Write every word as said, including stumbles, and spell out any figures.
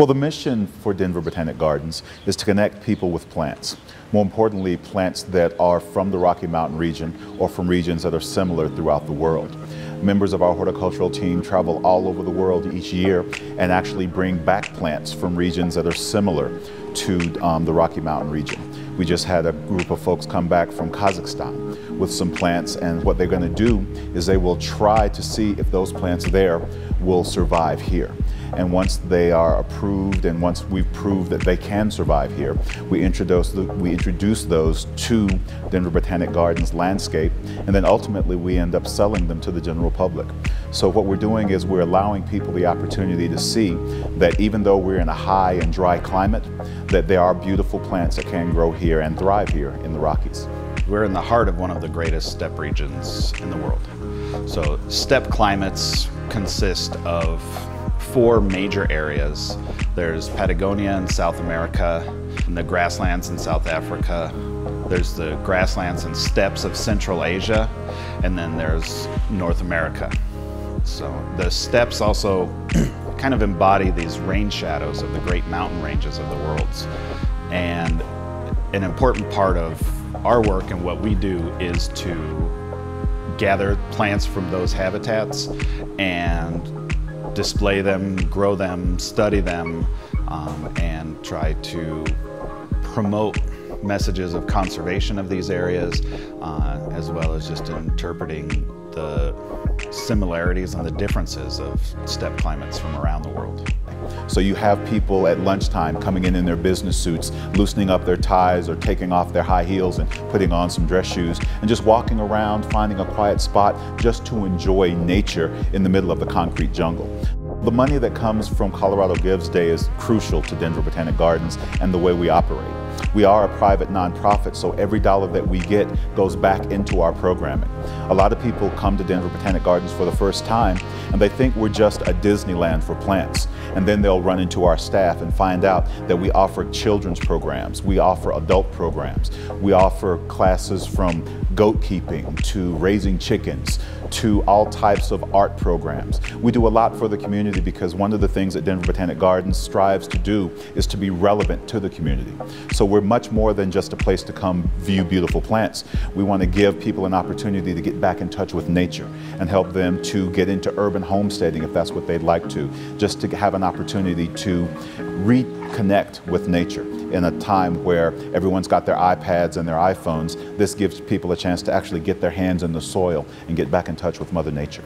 Well, the mission for Denver Botanic Gardens is to connect people with plants. More importantly, plants that are from the Rocky Mountain region or from regions that are similar throughout the world. Members of our horticultural team travel all over the world each year and actually bring back plants from regions that are similar to um, the Rocky Mountain region. We just had a group of folks come back from Kazakhstan with some plants, and what they're going to do is they will try to see if those plants there will survive here. And once they are approved and once we've proved that they can survive here, we introduce, the, we introduce those to Denver Botanic Gardens landscape, and then ultimately we end up selling them to the general public. So what we're doing is we're allowing people the opportunity to see that even though we're in a high and dry climate, that there are beautiful plants that can grow here and thrive here in the Rockies. We're in the heart of one of the greatest steppe regions in the world. So steppe climates consist of four major areas. There's Patagonia in South America, and the grasslands in South Africa. There's the grasslands and steppes of Central Asia, and then there's North America. So the steppes also kind of embody these rain shadows of the great mountain ranges of the worlds. And an important part of our work and what we do is to gather plants from those habitats and display them, grow them, study them, um, and try to promote messages of conservation of these areas, uh, as well as just interpreting the similarities and the differences of steppe climates from around the world. So you have people at lunchtime coming in in their business suits, loosening up their ties or taking off their high heels and putting on some dress shoes and just walking around, finding a quiet spot just to enjoy nature in the middle of the concrete jungle. The money that comes from Colorado Gives Day is crucial to Denver Botanic Gardens and the way we operate. We are a private nonprofit, so every dollar that we get goes back into our programming. A lot of people come to Denver Botanic Gardens for the first time, and they think we're just a Disneyland for plants. And then they'll run into our staff and find out that we offer children's programs, we offer adult programs, we offer classes from goat keeping to raising chickens to all types of art programs. We do a lot for the community because one of the things that Denver Botanic Gardens strives to do is to be relevant to the community. So we're much more than just a place to come view beautiful plants. We want to give people an opportunity to get back in touch with nature and help them to get into urban homesteading if that's what they'd like to, just to have an opportunity to reconnect with nature in a time where everyone's got their iPads and their iPhones. This gives people a chance to actually get their hands in the soil and get back in touch with Mother Nature.